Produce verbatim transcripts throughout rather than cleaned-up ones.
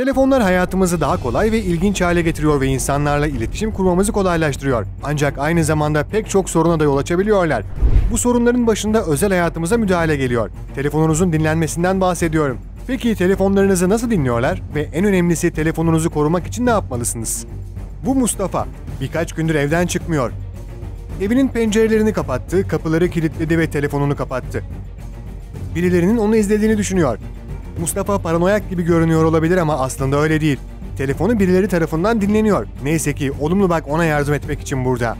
Telefonlar hayatımızı daha kolay ve ilginç hale getiriyor ve insanlarla iletişim kurmamızı kolaylaştırıyor. Ancak aynı zamanda pek çok soruna da yol açabiliyorlar. Bu sorunların başında özel hayatımıza müdahale geliyor. Telefonunuzun dinlenmesinden bahsediyorum. Peki telefonlarınızı nasıl dinliyorlar ve en önemlisi telefonunuzu korumak için ne yapmalısınız? Bu Mustafa. Birkaç gündür evden çıkmıyor. Evinin pencerelerini kapattı, kapıları kilitledi ve telefonunu kapattı. Birilerinin onu izlediğini düşünüyor. Mustafa paranoyak gibi görünüyor olabilir ama aslında öyle değil. Telefonu birileri tarafından dinleniyor. Neyse ki Olumlu Bak ona yardım etmek için burada.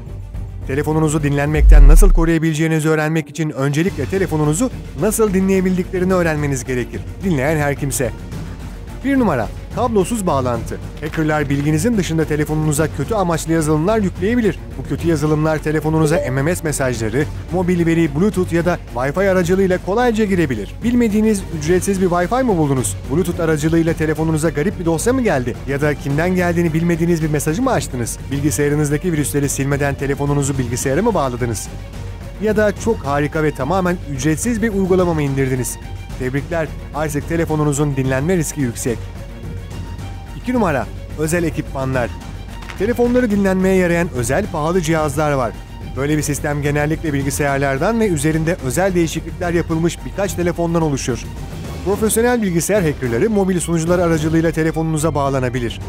Telefonunuzu dinlenmekten nasıl koruyabileceğinizi öğrenmek için öncelikle telefonunuzu nasıl dinleyebildiklerini öğrenmeniz gerekir. Dinleyen her kimse. bir numara Kablosuz bağlantı. Hackerlar bilginizin dışında telefonunuza kötü amaçlı yazılımlar yükleyebilir. Bu kötü yazılımlar telefonunuza M M S mesajları, mobil veri, Bluetooth ya da Wi-Fi aracılığıyla kolayca girebilir. Bilmediğiniz ücretsiz bir Wi-Fi mi buldunuz? Bluetooth aracılığıyla telefonunuza garip bir dosya mı geldi? Ya da kimden geldiğini bilmediğiniz bir mesajı mı açtınız? Bilgisayarınızdaki virüsleri silmeden telefonunuzu bilgisayara mı bağladınız? Ya da çok harika ve tamamen ücretsiz bir uygulama mı indirdiniz? Tebrikler, artık telefonunuzun dinlenme riski yüksek. iki numara Özel ekipmanlar. Telefonları dinlenmeye yarayan özel pahalı cihazlar var. Böyle bir sistem genellikle bilgisayarlardan ve üzerinde özel değişiklikler yapılmış birkaç telefondan oluşur. Profesyonel bilgisayar hackerları mobil sunucular aracılığıyla telefonunuza bağlanabilir.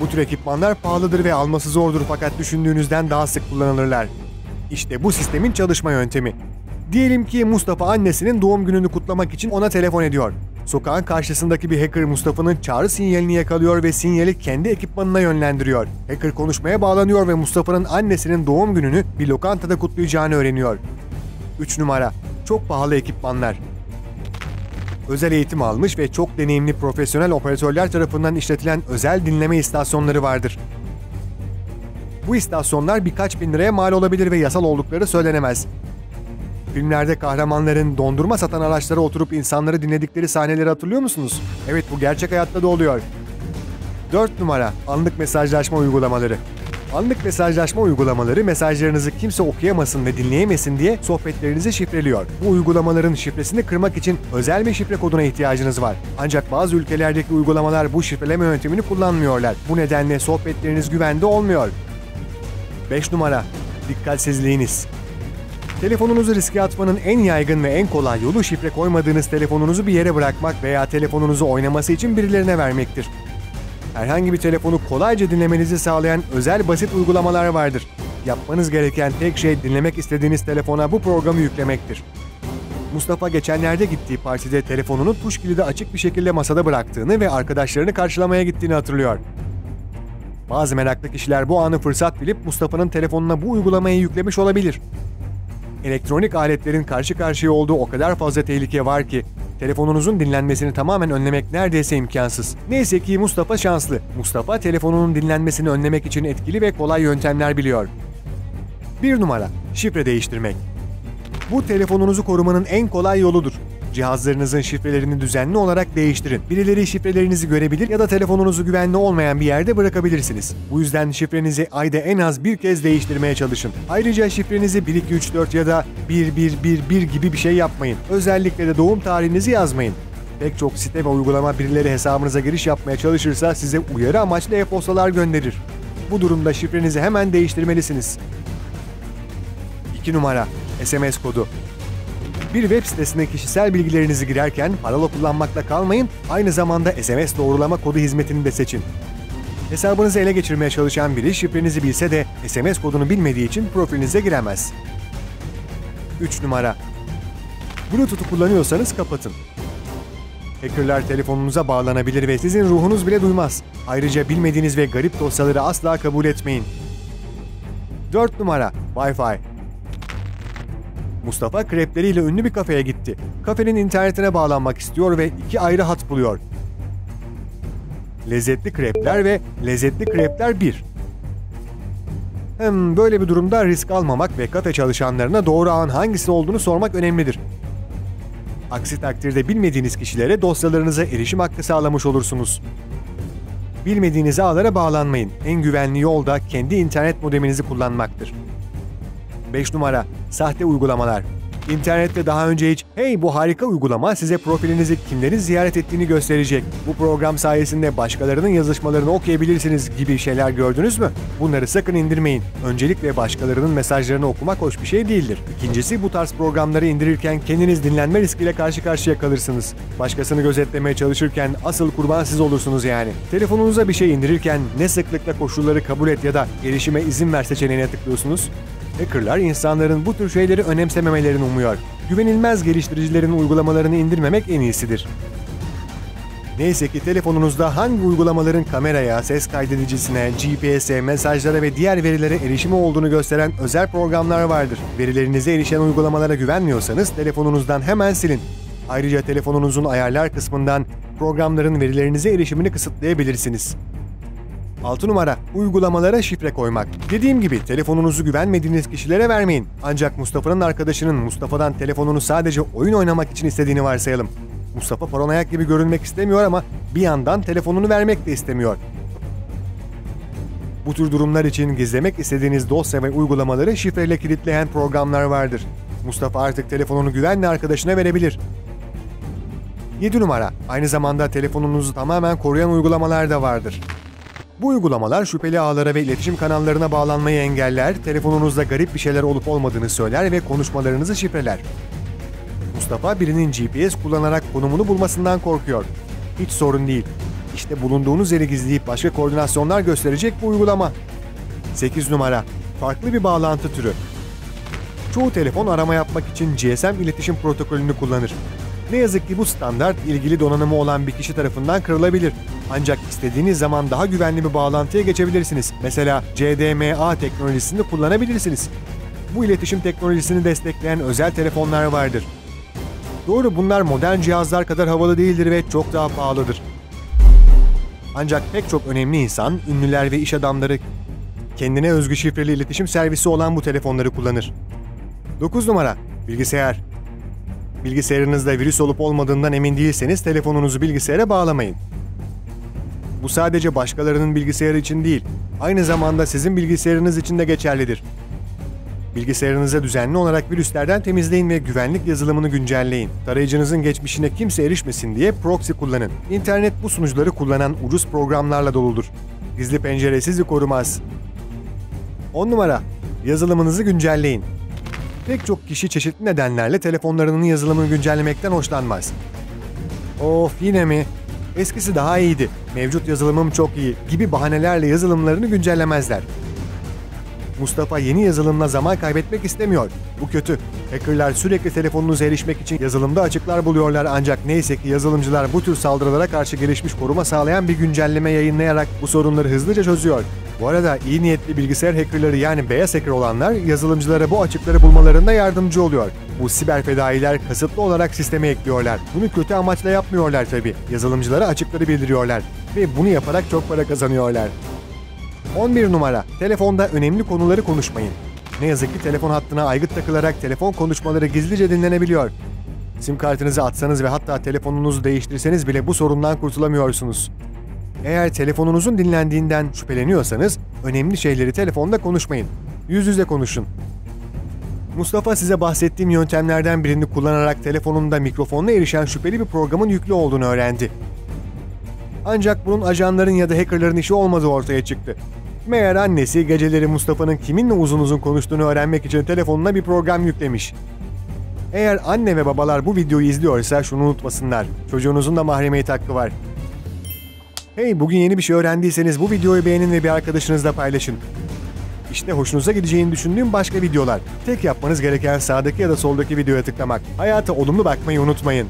Bu tür ekipmanlar pahalıdır ve alması zordur fakat düşündüğünüzden daha sık kullanılırlar. İşte bu sistemin çalışma yöntemi. Diyelim ki Mustafa annesinin doğum gününü kutlamak için ona telefon ediyor. Sokağın karşısındaki bir hacker Mustafa'nın çağrı sinyalini yakalıyor ve sinyali kendi ekipmanına yönlendiriyor. Hacker konuşmaya bağlanıyor ve Mustafa'nın annesinin doğum gününü bir lokantada kutlayacağını öğreniyor. üç numara Çok pahalı ekipmanlar. Özel eğitim almış ve çok deneyimli profesyonel operatörler tarafından işletilen özel dinleme istasyonları vardır. Bu istasyonlar birkaç bin liraya mal olabilir ve yasal oldukları söylenemez. Filmlerde kahramanların dondurma satan araçlara oturup insanları dinledikleri sahneleri hatırlıyor musunuz? Evet, bu gerçek hayatta da oluyor. dört numara Anlık mesajlaşma uygulamaları. Anlık mesajlaşma uygulamaları mesajlarınızı kimse okuyamasın ve dinleyemesin diye sohbetlerinizi şifreliyor. Bu uygulamaların şifresini kırmak için özel bir şifre koduna ihtiyacınız var. Ancak bazı ülkelerdeki uygulamalar bu şifreleme yöntemini kullanmıyorlar. Bu nedenle sohbetleriniz güvende olmuyor. beş numara Dikkatsizliğiniz. Telefonunuzu riske atmanın en yaygın ve en kolay yolu şifre koymadığınız telefonunuzu bir yere bırakmak veya telefonunuzu oynaması için birilerine vermektir. Herhangi bir telefonu kolayca dinlemenizi sağlayan özel basit uygulamalar vardır. Yapmanız gereken tek şey dinlemek istediğiniz telefona bu programı yüklemektir. Mustafa geçenlerde gittiği partide telefonunu tuş kilidi açık bir şekilde masada bıraktığını ve arkadaşlarını karşılamaya gittiğini hatırlıyor. Bazı meraklı kişiler bu anı fırsat bilip Mustafa'nın telefonuna bu uygulamayı yüklemiş olabilir. Elektronik aletlerin karşı karşıya olduğu o kadar fazla tehlike var ki telefonunuzun dinlenmesini tamamen önlemek neredeyse imkansız. Neyse ki Mustafa şanslı. Mustafa telefonunun dinlenmesini önlemek için etkili ve kolay yöntemler biliyor. bir numara Şifre değiştirmek. Bu telefonunuzu korumanın en kolay yoludur. Cihazlarınızın şifrelerini düzenli olarak değiştirin. Birileri şifrelerinizi görebilir ya da telefonunuzu güvenli olmayan bir yerde bırakabilirsiniz. Bu yüzden şifrenizi ayda en az bir kez değiştirmeye çalışın. Ayrıca şifrenizi bir iki üç dört ya da bir bir bir bir gibi bir şey yapmayın. Özellikle de doğum tarihinizi yazmayın. Pek çok site ve uygulama birileri hesabınıza giriş yapmaya çalışırsa size uyarı amaçlı e-postalar gönderir. Bu durumda şifrenizi hemen değiştirmelisiniz. iki numara S M S kodu. Bir web sitesine kişisel bilgilerinizi girerken parola kullanmakla kalmayın, aynı zamanda S M S doğrulama kodu hizmetini de seçin. Hesabınızı ele geçirmeye çalışan biri şifrenizi bilse de S M S kodunu bilmediği için profilinize giremez. üç numara Bluetooth'u kullanıyorsanız kapatın. Hackerlar telefonunuza bağlanabilir ve sizin ruhunuz bile duymaz. Ayrıca bilmediğiniz ve garip dosyaları asla kabul etmeyin. dört numara Wi-Fi. Mustafa krepleriyle ünlü bir kafeye gitti. Kafenin internetine bağlanmak istiyor ve iki ayrı hat buluyor. Lezzetli krepler ve lezzetli krepler bir. Hem böyle bir durumda risk almamak ve kafe çalışanlarına doğru ağın hangisi olduğunu sormak önemlidir. Aksi takdirde bilmediğiniz kişilere dosyalarınıza erişim hakkı sağlamış olursunuz. Bilmediğiniz ağlara bağlanmayın. En güvenli yol da kendi internet modeminizi kullanmaktır. beş numara Sahte uygulamalar. İnternette daha önce hiç "Hey, bu harika uygulama size profilinizi kimlerin ziyaret ettiğini gösterecek. Bu program sayesinde başkalarının yazışmalarını okuyabilirsiniz" gibi şeyler gördünüz mü? Bunları sakın indirmeyin. Öncelikle başkalarının mesajlarını okumak hoş bir şey değildir. İkincisi, bu tarz programları indirirken kendiniz dinlenme riskiyle karşı karşıya kalırsınız. Başkasını gözetlemeye çalışırken asıl kurban siz olursunuz yani. Telefonunuza bir şey indirirken ne sıklıkla koşulları kabul et ya da erişime izin ver seçeneğine tıklıyorsunuz? Hackerlar insanların bu tür şeyleri önemsememelerini umuyor. Güvenilmez geliştiricilerin uygulamalarını indirmemek en iyisidir. Neyse ki telefonunuzda hangi uygulamaların kameraya, ses kaydedicisine, G P S'e, mesajlara ve diğer verilere erişimi olduğunu gösteren özel programlar vardır. Verilerinize erişen uygulamalara güvenmiyorsanız telefonunuzdan hemen silin. Ayrıca telefonunuzun ayarlar kısmından programların verilerinize erişimini kısıtlayabilirsiniz. altı numara. Uygulamalara şifre koymak. Dediğim gibi telefonunuzu güvenmediğiniz kişilere vermeyin. Ancak Mustafa'nın arkadaşının Mustafa'dan telefonunu sadece oyun oynamak için istediğini varsayalım. Mustafa paranoyak gibi görünmek istemiyor ama bir yandan telefonunu vermek de istemiyor. Bu tür durumlar için gizlemek istediğiniz dosya ve uygulamaları şifreyle kilitleyen programlar vardır. Mustafa artık telefonunu güvenle arkadaşına verebilir. yedi numara. Aynı zamanda telefonunuzu tamamen koruyan uygulamalar da vardır. Bu uygulamalar şüpheli ağlara ve iletişim kanallarına bağlanmayı engeller, telefonunuzda garip bir şeyler olup olmadığını söyler ve konuşmalarınızı şifreler. Mustafa birinin G P S kullanarak konumunu bulmasından korkuyor. Hiç sorun değil. İşte bulunduğunuz yeri gizleyip başka koordinasyonlar gösterecek bu uygulama. sekiz numara. Farklı bir bağlantı türü. Çoğu telefon arama yapmak için G S M iletişim protokolünü kullanır. Ne yazık ki bu standart ilgili donanımı olan bir kişi tarafından kırılabilir. Ancak istediğiniz zaman daha güvenli bir bağlantıya geçebilirsiniz. Mesela C D M A teknolojisini kullanabilirsiniz. Bu iletişim teknolojisini destekleyen özel telefonlar vardır. Doğru, bunlar modern cihazlar kadar havalı değildir ve çok daha pahalıdır. Ancak pek çok önemli insan, ünlüler ve iş adamları kendine özgü şifreli iletişim servisi olan bu telefonları kullanır. dokuz numara. Bilgisayar. Bilgisayarınızda virüs olup olmadığından emin değilseniz telefonunuzu bilgisayara bağlamayın. Bu sadece başkalarının bilgisayarı için değil, aynı zamanda sizin bilgisayarınız için de geçerlidir. Bilgisayarınıza düzenli olarak virüslerden temizleyin ve güvenlik yazılımını güncelleyin. Tarayıcınızın geçmişine kimse erişmesin diye proxy kullanın. İnternet bu sunucuları kullanan ucuz programlarla doludur. Gizli pencere sizi korumaz. on numara. Yazılımınızı güncelleyin. Pek çok kişi çeşitli nedenlerle telefonlarının yazılımını güncellemekten hoşlanmaz. "Of, yine mi? Eskisi daha iyiydi. Mevcut yazılımım çok iyi" gibi bahanelerle yazılımlarını güncellemezler. Mustafa yeni yazılımla zaman kaybetmek istemiyor. Bu kötü. Hackerlar sürekli telefonunuza erişmek için yazılımda açıklar buluyorlar, ancak neyse ki yazılımcılar bu tür saldırılara karşı gelişmiş koruma sağlayan bir güncelleme yayınlayarak bu sorunları hızlıca çözüyor. Bu arada iyi niyetli bilgisayar hackerları, yani beyaz hacker olanlar, yazılımcılara bu açıkları bulmalarında yardımcı oluyor. Bu siber fedailer kasıtlı olarak sisteme ekliyorlar. Bunu kötü amaçla yapmıyorlar tabii. Yazılımcılara açıkları bildiriyorlar ve bunu yaparak çok para kazanıyorlar. on bir numara. Telefonda önemli konuları konuşmayın. Ne yazık ki telefon hattına aygıt takılarak telefon konuşmaları gizlice dinlenebiliyor. SIM kartınızı atsanız ve hatta telefonunuzu değiştirseniz bile bu sorundan kurtulamıyorsunuz. Eğer telefonunuzun dinlendiğinden şüpheleniyorsanız önemli şeyleri telefonda konuşmayın. Yüz yüze konuşun. Mustafa size bahsettiğim yöntemlerden birini kullanarak telefonunda mikrofonla erişen şüpheli bir programın yüklü olduğunu öğrendi. Ancak bunun ajanların ya da hackerların işi olmadığı ortaya çıktı. Meğer annesi geceleri Mustafa'nın kiminle uzun uzun konuştuğunu öğrenmek için telefonuna bir program yüklemiş. Eğer anne ve babalar bu videoyu izliyorsa şunu unutmasınlar: çocuğunuzun da mahremiyet hakkı var. Hey, bugün yeni bir şey öğrendiyseniz bu videoyu beğenin ve bir arkadaşınızla paylaşın. İşte hoşunuza gideceğini düşündüğüm başka videolar. Tek yapmanız gereken sağdaki ya da soldaki videoya tıklamak. Hayata olumlu bakmayı unutmayın.